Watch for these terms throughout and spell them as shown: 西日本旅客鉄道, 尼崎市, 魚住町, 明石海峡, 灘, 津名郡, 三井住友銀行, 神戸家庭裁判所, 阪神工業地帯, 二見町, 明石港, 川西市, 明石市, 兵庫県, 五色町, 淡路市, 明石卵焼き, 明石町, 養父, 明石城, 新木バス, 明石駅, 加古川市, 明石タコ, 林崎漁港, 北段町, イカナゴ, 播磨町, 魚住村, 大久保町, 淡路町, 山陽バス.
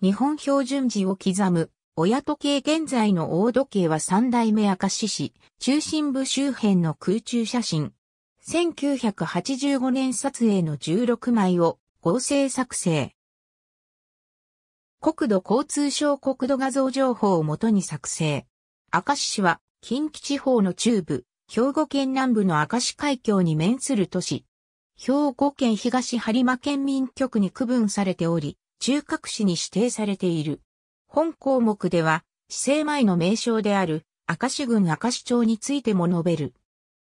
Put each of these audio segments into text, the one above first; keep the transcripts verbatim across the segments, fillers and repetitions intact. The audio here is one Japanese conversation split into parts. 日本標準時を刻む、親時計。現在の大時計は三代目明石市、中心部周辺の空中写真。せんきゅうひゃくはちじゅうごねん撮影のじゅうろくまいを合成作成。国土交通省国土画像情報をもとに作成。明石市は近畿地方の中部、兵庫県南部の明石海峡に面する都市。兵庫県東播磨県民局に区分されており、中核市に指定されている。本項目では、市制前の名称である、明石郡明石町についても述べる。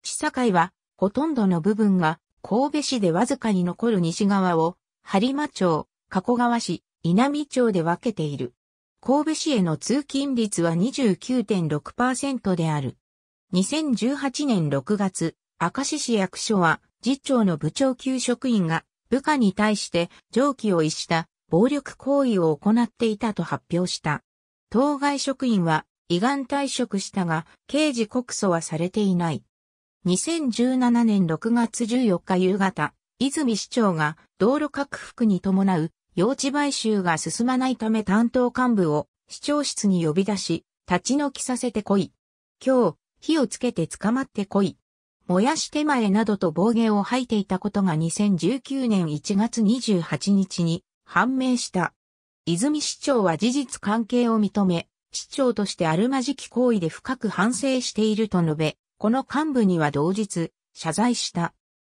市境は、ほとんどの部分が、神戸市でわずかに残る西側を、播磨町、加古川市、稲美町で分けている。神戸市への通勤率は にじゅうきゅうてんろくパーセント である。にせんじゅうはちねんろくがつ、明石市役所は、次長の部長級職員が、部下に対して、常軌を逸した、暴力行為を行っていたと発表した。当該職員は、依願退職したが、刑事告訴はされていない。にせんじゅうななねんろくがつじゅうよっか夕方、泉市長が道路拡幅に伴う用地買収が進まないため担当幹部を市長室に呼び出し、立ち退きさせてこい。今日、火をつけて捕まってこい。燃やしてまえなどと暴言を吐いていたことがにせんじゅうきゅうねんいちがつにじゅうはちにちに、判明した。泉市長は事実関係を認め、市長としてあるまじき行為で深く反省していると述べ、この幹部には同日、謝罪した。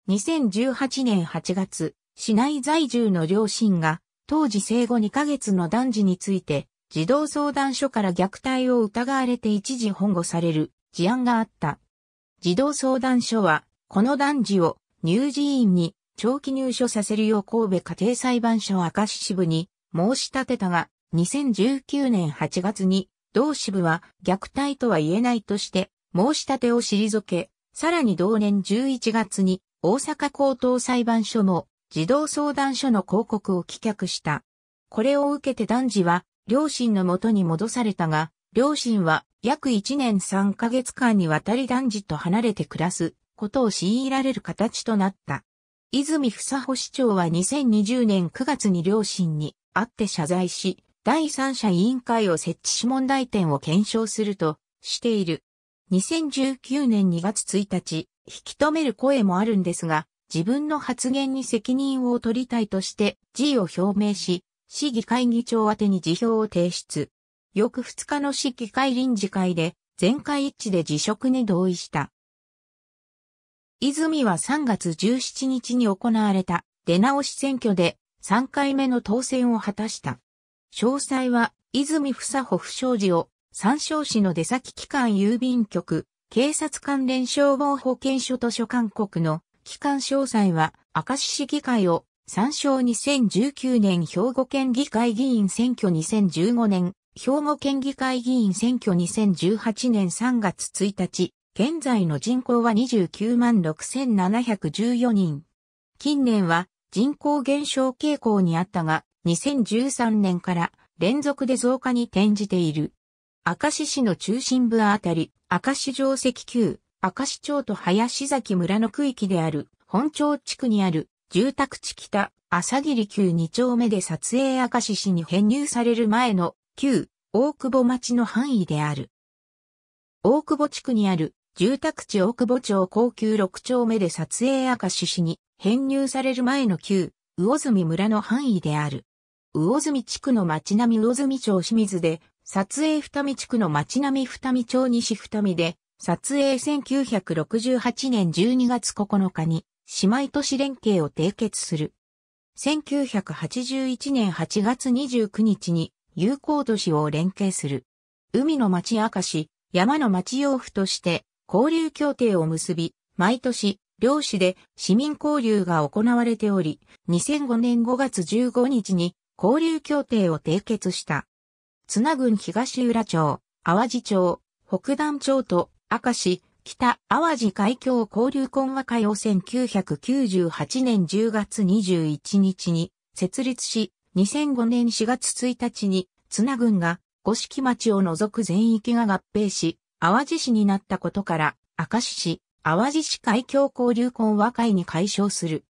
にせんじゅうはちねんはちがつ、市内在住の両親が、当時生後にかげつの男児について、児童相談所から虐待を疑われて一時保護される事案があった。児童相談所は、この男児を乳児院に、長期入所させるよう神戸家庭裁判所明石支部に申し立てたが、にせんじゅうきゅうねんはちがつに同支部は虐待とは言えないとして申し立てを退け、さらに同年じゅういちがつに大阪高等裁判所も児童相談所の抗告を棄却した。これを受けて男児は両親の元に戻されたが、両親は約いちねんさんかげつかんにわたり男児と離れて暮らすことを強いられる形となった。泉房穂市長はにせんにじゅうねんくがつに両親に会って謝罪し、第三者委員会を設置し問題点を検証するとしている。にせんじゅうきゅうねんにがつついたち、引き止める声もあるんですが、自分の発言に責任を取りたいとして辞意を表明し、市議会議長宛てに辞表を提出。翌ふつかの市議会臨時会で、全会一致で辞職に同意した。泉はさんがつじゅうしちにちに行われた出直し選挙でさんかいめの当選を果たした。詳細は泉房穂不祥事を三条市の出先機関郵便局、警察関連消防保健所図書館国の機関詳細は明石市議会を参照にせんじゅうきゅうねん兵庫県議会議員選挙にせんじゅうごねん兵庫県議会議員選挙にせんじゅうはちねんさんがつついたち。現在の人口はにじゅうきゅうまんろくせんななひゃくじゅうよにん。近年は人口減少傾向にあったが、にせんじゅうさんねんから連続で増加に転じている。明石市の中心部あたり、明石城跡旧、明石町と林崎村の区域である本町地区にある住宅地北、朝霧旧にちょうめで撮影明石市に編入される前の旧、大久保町の範囲である。大久保地区にある住宅地大久保町高級ろくちょうめで撮影明石市に編入される前の旧、魚住村の範囲である。魚住地区の町並魚住町清水で、撮影二見地区の町並二見町西二見で、撮影せんきゅうひゃくろくじゅうはちねんじゅうにがつここのかに姉妹都市連携を締結する。せんきゅうひゃくはちじゅういちねんはちがつにじゅうくにちに友好都市を連携する。海の町明石、山の町養父として、交流協定を結び、毎年、両市で市民交流が行われており、にせんごねんごがつじゅうごにちに交流協定を締結した。津名郡東浦町、淡路町、北段町と明石、北淡路海峡交流懇話会をせんきゅうひゃくきゅうじゅうはちねんじゅうがつにじゅういちにちに設立し、にせんごねんしがつついたちに津名郡が五色町を除く全域が合併し、淡路市になったことから、明石市、淡路市海峡交流懇話会に改称する。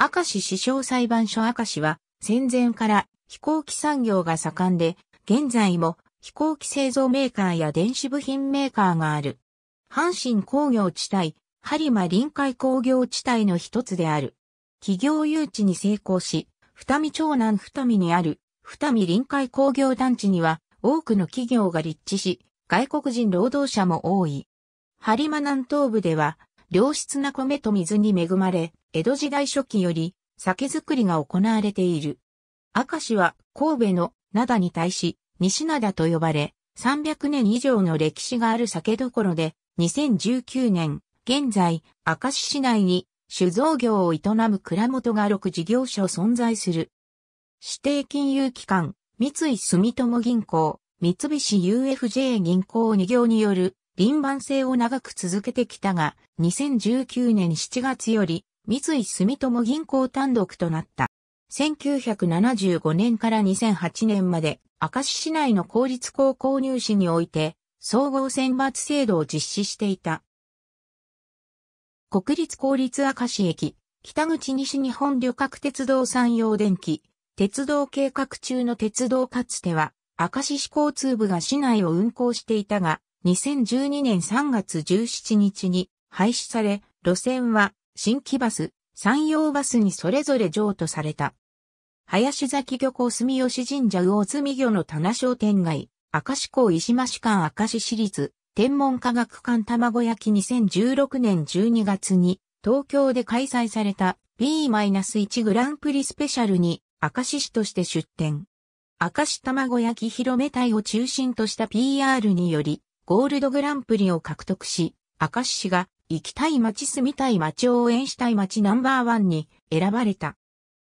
明石市小裁判所明石は、戦前から飛行機産業が盛んで、現在も飛行機製造メーカーや電子部品メーカーがある。阪神工業地帯、播磨臨海工業地帯の一つである。企業誘致に成功し、二見町南二見にある二見臨海工業団地には多くの企業が立地し、外国人労働者も多い。播磨南東部では、良質な米と水に恵まれ、江戸時代初期より酒造りが行われている。明石は神戸の灘に対し、西灘と呼ばれ、さんびゃくねん以上の歴史がある酒どころで、にせんじゅうきゅうねん、現在、明石市内に酒造業を営む蔵元がろく事業所存在する。指定金融機関、三井住友銀行、三菱 ユーエフジェー 銀行に行による輪番制を長く続けてきたが、にせんじゅうきゅうねんしちがつより三井住友銀行単独となった。せんきゅうひゃくななじゅうごねんからにせんはちねんまで、明石市内の公立高校入試において、総合選抜制度を実施していた。国立公立明石駅、北口西日本旅客鉄道山陽電機、鉄道計画中の鉄道かつては、明石市交通部が市内を運行していたが、にせんじゅうにねんさんがつじゅうしちにちに廃止され、路線は新木バス、山陽バスにそれぞれ譲渡された。林崎漁港住吉神社魚住魚の棚商店街、明石港石橋間明石市立、天文科学館卵焼きにせんじゅうろくねんじゅうにがつに東京で開催された ビーワン グランプリスペシャルに明石市として出展。明石卵焼き広め隊を中心とした ピーアール によりゴールドグランプリを獲得し、明石市が生きたい街住みたい街応援したい街ナンバーワンに選ばれた。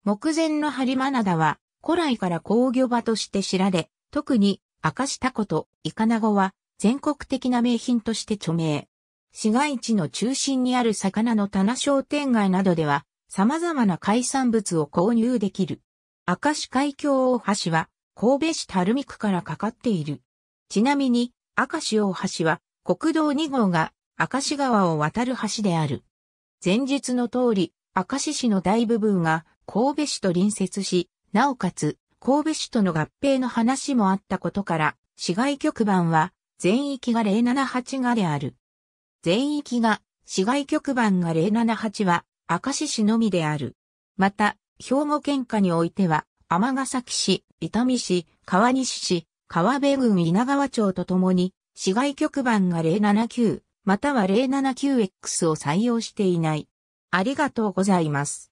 目前の播磨灘は古来から工業場として知られ、特に明石タコとイカナゴは全国的な名品として著名。市街地の中心にある魚の棚商店街などでは様々な海産物を購入できる。明石海峡大橋は神戸市垂水区からかかっている。ちなみに明石大橋は国道にごうが明石川を渡る橋である。前述の通り、明石市の大部分が神戸市と隣接し、なおかつ神戸市との合併の話もあったことから、市外局番は全域がゼロななはちがである。全域が、市外局番がゼロななはちは、明石市のみである。また、兵庫県下においては、尼崎市、伊丹市、川西市、川辺郡稲川町とともに、市外局番がゼロななきゅう、またはゼロななきゅうエックス を採用していない。ありがとうございます。